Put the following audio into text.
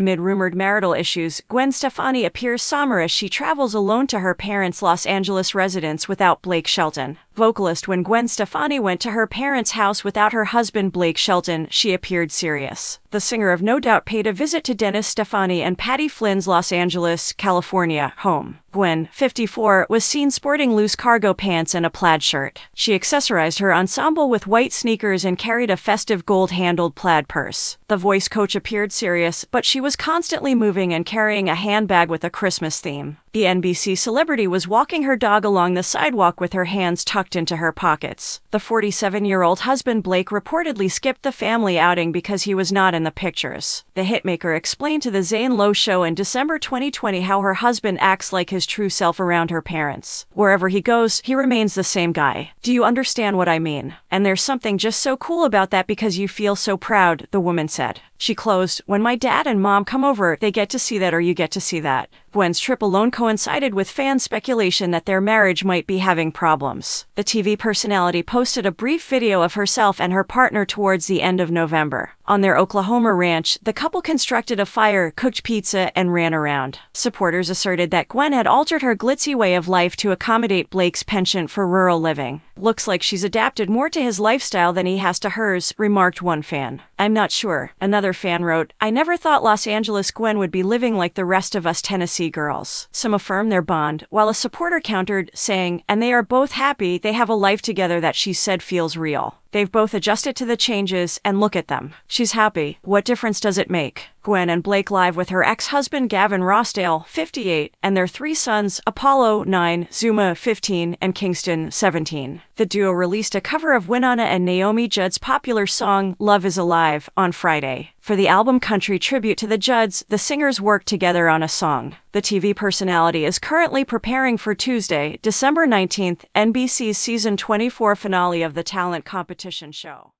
Amid rumored marital issues, Gwen Stefani appears somber as she travels alone to her parents' Los Angeles residence without Blake Shelton, vocalist. When Gwen Stefani went to her parents' house without her husband Blake Shelton, she appeared serious. The singer of No Doubt paid a visit to Dennis Stefani and Patty Flynn's Los Angeles, California home. Gwen, 54, was seen sporting loose cargo pants and a plaid shirt. She accessorized her ensemble with white sneakers and carried a festive gold-handled plaid purse. The voice coach appeared serious, but she was constantly moving and carrying a handbag with a Christmas theme. The NBC celebrity was walking her dog along the sidewalk with her hands tucked into her pockets. The 47-year-old husband Blake reportedly skipped the family outing because he was not in the pictures. The hitmaker explained to the Zayn Lowe show in December 2020 how her husband acts like his true self around her parents. Wherever he goes, he remains the same guy. Do you understand what I mean? And there's something just so cool about that because you feel so proud, the woman said. She closed, "When my dad and mom come over, they get to see that or you get to see that." Gwen's trip alone coincided with fan speculation that their marriage might be having problems. The TV personality posted a brief video of herself and her partner towards the end of November. On their Oklahoma ranch, the couple constructed a fire, cooked pizza, and ran around. Supporters asserted that Gwen had altered her glitzy way of life to accommodate Blake's penchant for rural living. "Looks like she's adapted more to his lifestyle than he has to hers," remarked one fan. "I'm not sure," another fan wrote. "I never thought Los Angeles Gwen would be living like the rest of us Tennessee girls." Some affirmed their bond, while a supporter countered, saying, "And they are both happy they have a life together that she said feels real. They've both adjusted to the changes, and look at them. She's happy. What difference does it make?" Gwen and Blake live with her ex-husband Gavin Rossdale, 58, and their three sons, Apollo, 9, Zuma, 15, and Kingston, 17. The duo released a cover of Winona and Naomi Judd's popular song, Love is Alive, on Friday. For the album Country Tribute to the Judds, the singers worked together on a song. The TV personality is currently preparing for Tuesday, December 19th, NBC's season 24 finale of the talent competition show.